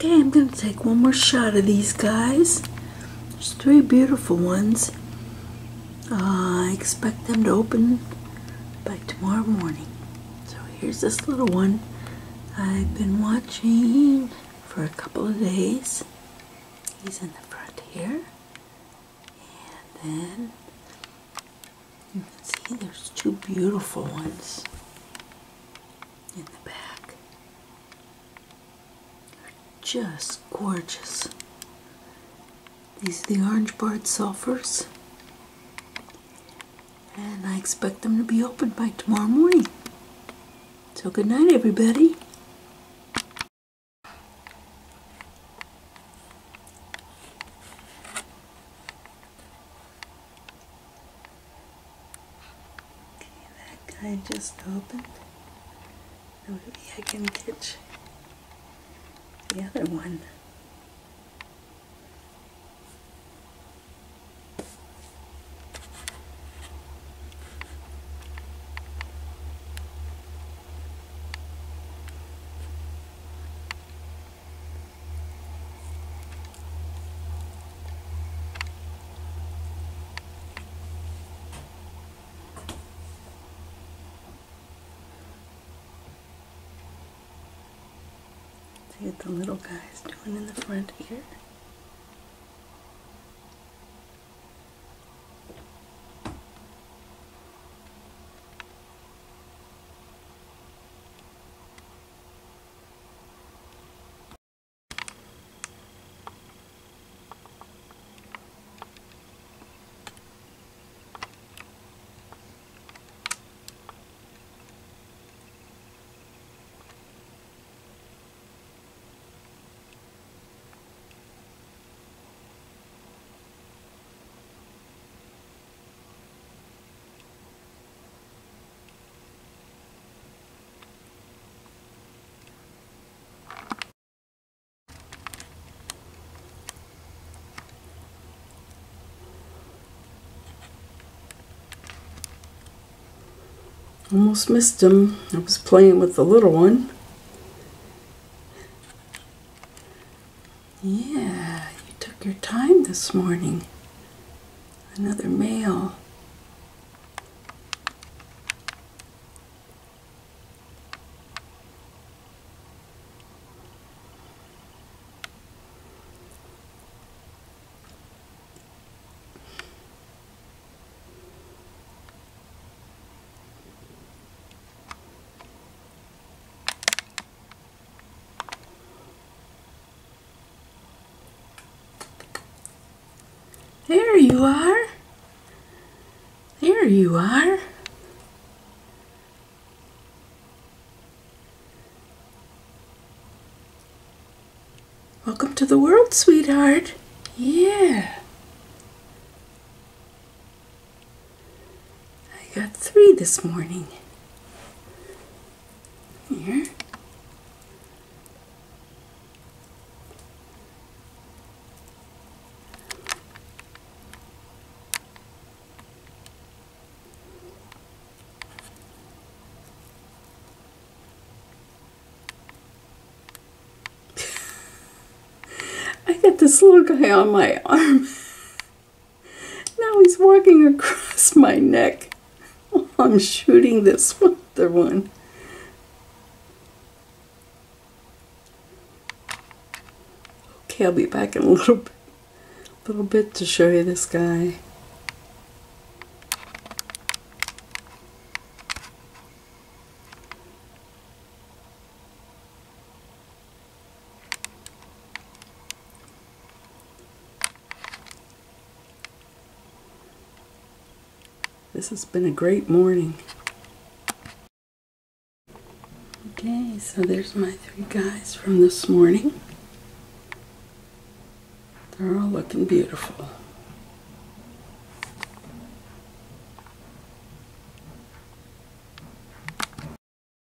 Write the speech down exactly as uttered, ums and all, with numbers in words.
Okay, I'm going to take one more shot of these guys. There's three beautiful ones. Uh, I expect them to open by tomorrow morning. So here's this little one I've been watching for a couple of days. He's in the front here. And then you can see there's two beautiful ones in the back. Just gorgeous. These are the orange-barred sulphurs, and I expect them to be open by tomorrow morning. So good night, everybody. Okay, that guy just opened. Maybe I can catch the other one. See what the little guy's doing in the front here. Almost missed him. I was playing with the little one. Yeah, you took your time this morning. Another male. There you are. There you are. Welcome to the world, sweetheart. Yeah. I got three this morning. Here. This little guy on my arm. Now he's walking across my neck. Oh, I'm shooting this other one. Okay, I'll be back in a little bit, little bit to show you this guy. This has been a great morning. Okay, so there's my three guys from this morning. They're all looking beautiful.